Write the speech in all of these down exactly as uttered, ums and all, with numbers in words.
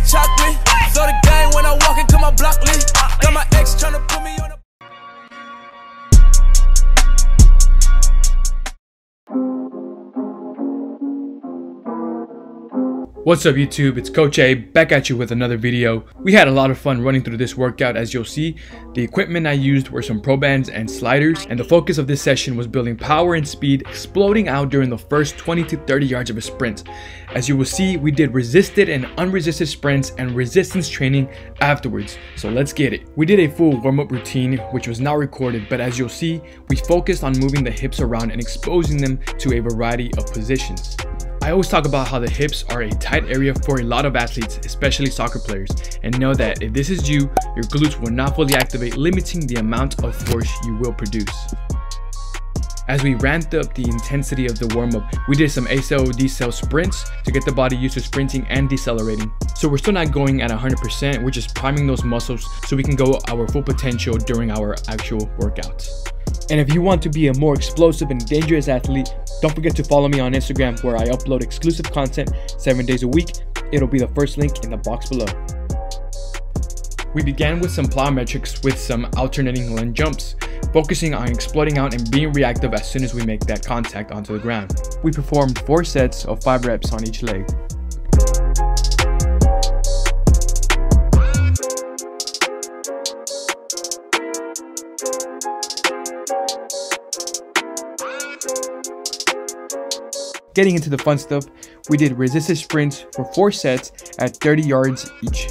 the chocolate. So the gang when I walk in, come my block lit. Got my ex tryna put me on a What's up YouTube, it's Coach A back at you with another video. We had a lot of fun running through this workout as you'll see. The equipment I used were some pro bands and sliders, and the focus of this session was building power and speed, exploding out during the first twenty to thirty yards of a sprint. As you will see, we did resisted and unresisted sprints and resistance training afterwards, so let's get it. We did a full warm-up routine, which was not recorded, but as you'll see, we focused on moving the hips around and exposing them to a variety of positions. I always talk about how the hips are a tight area for a lot of athletes, especially soccer players, and know that if this is you, your glutes will not fully activate, limiting the amount of force you will produce. As we ramped up the intensity of the warm-up, we did some A C L D C L sprints to get the body used to sprinting and decelerating. So we're still not going at one hundred percent, we're just priming those muscles so we can go our full potential during our actual workouts. And if you want to be a more explosive and dangerous athlete, don't forget to follow me on Instagram where I upload exclusive content seven days a week. It'll be the first link in the box below. We began with some plyometrics with some alternating lunge jumps, focusing on exploding out and being reactive as soon as we make that contact onto the ground. We performed four sets of five reps on each leg. Getting into the fun stuff, we did resisted sprints for four sets at thirty yards each.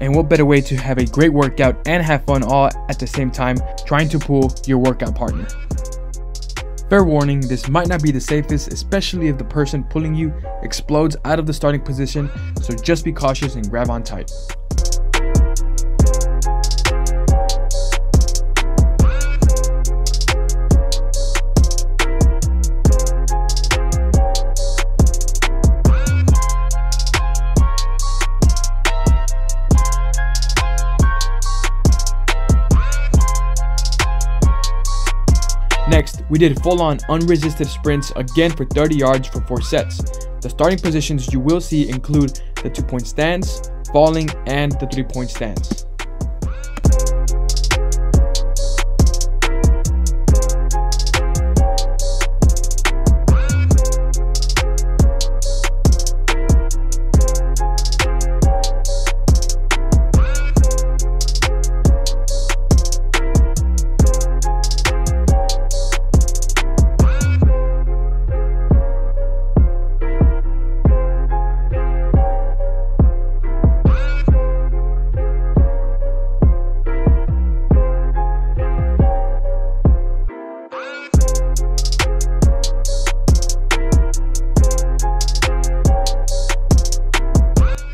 And what better way to have a great workout and have fun all at the same time trying to pull your workout partner. Fair warning, this might not be the safest, especially if the person pulling you explodes out of the starting position, so just be cautious and grab on tight. Next, we did full-on unresisted sprints again for thirty yards for four sets. The starting positions you will see include the two-point stance, falling, and the three-point stance.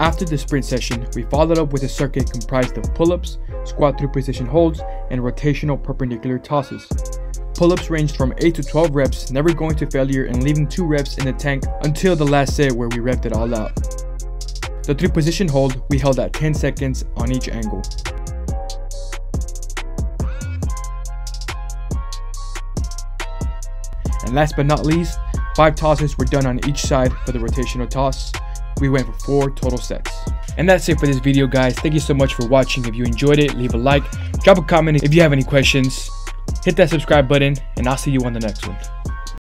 After the sprint session, we followed up with a circuit comprised of pull-ups, squat through position holds, and rotational perpendicular tosses. Pull-ups ranged from eight to twelve reps, never going to failure and leaving two reps in the tank until the last set where we repped it all out. The three position hold we held at ten seconds on each angle. And last but not least, five tosses were done on each side for the rotational toss. We went for four total sets. And that's it for this video, guys. Thank you so much for watching. If you enjoyed it, leave a like, drop a comment if you have any questions, hit that subscribe button, and I'll see you on the next one.